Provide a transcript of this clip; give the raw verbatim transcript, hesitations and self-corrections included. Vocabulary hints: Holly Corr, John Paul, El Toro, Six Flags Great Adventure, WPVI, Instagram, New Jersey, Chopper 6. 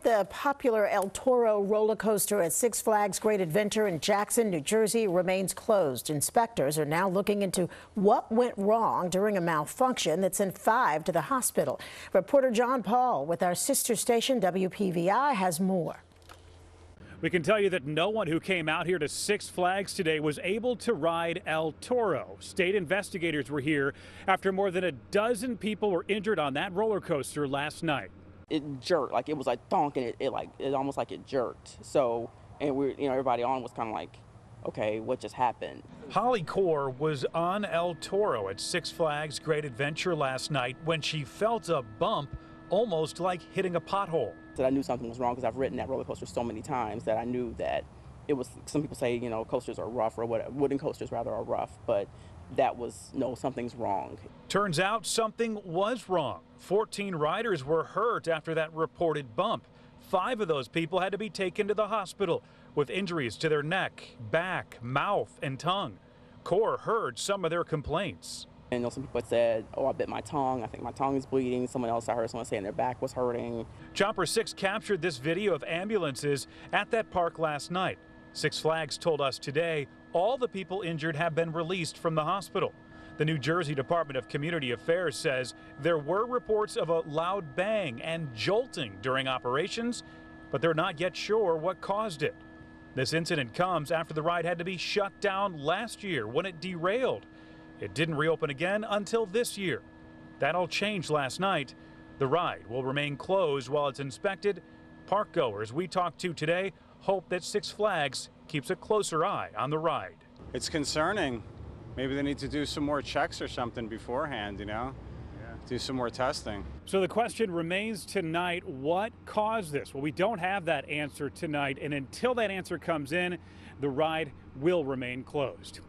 Tonight, the popular El Toro roller coaster at Six Flags Great Adventure in Jackson, New Jersey, remains closed. Inspectors are now looking into what went wrong during a malfunction that sent five to the hospital. Reporter John Paul with our sister station W P V I has more. We can tell you that no one who came out here to Six Flags today was able to ride El Toro. State investigators were here after more than a dozen people were injured on that roller coaster last night. It jerked, like it was like thonk, and it, it like it almost like it jerked. So, and we, you know, everybody on was kind of like, okay, what just happened? Holly Corr was on El Toro at Six Flags Great Adventure last night when she felt a bump, almost like hitting a pothole. That I knew something was wrong because I've ridden that roller coaster so many times that I knew that it was. Some people say, you know, coasters are rough, or what, wooden coasters rather are rough, but that was no, something's wrong. Turns out something was wrong. fourteen riders were hurt after that reported bump. Five of those people had to be taken to the hospital with injuries to their neck, back, mouth, and tongue. Corr heard some of their complaints. I know some people said, oh, I bit my tongue. I think my tongue is bleeding. Someone else, I heard someone saying their back was hurting. Chopper six captured this video of ambulances at that park last night. Six Flags told us today all the people injured have been released from the hospital. The New Jersey Department of Community Affairs says there were reports of a loud bang and jolting during operations, but they're not yet sure what caused it. This incident comes after the ride had to be shut down last year when it derailed. It didn't reopen again until this year. That all changed last night. The ride will remain closed while it's inspected. Parkgoers we talked to today hope that Six Flags keeps a closer eye on the ride. It's concerning. Maybe they need to do some more checks or something beforehand, you know? Yeah. Do some more testing. So the question remains tonight, what caused this? Well, we don't have that answer tonight, and until that answer comes in, the ride will remain closed.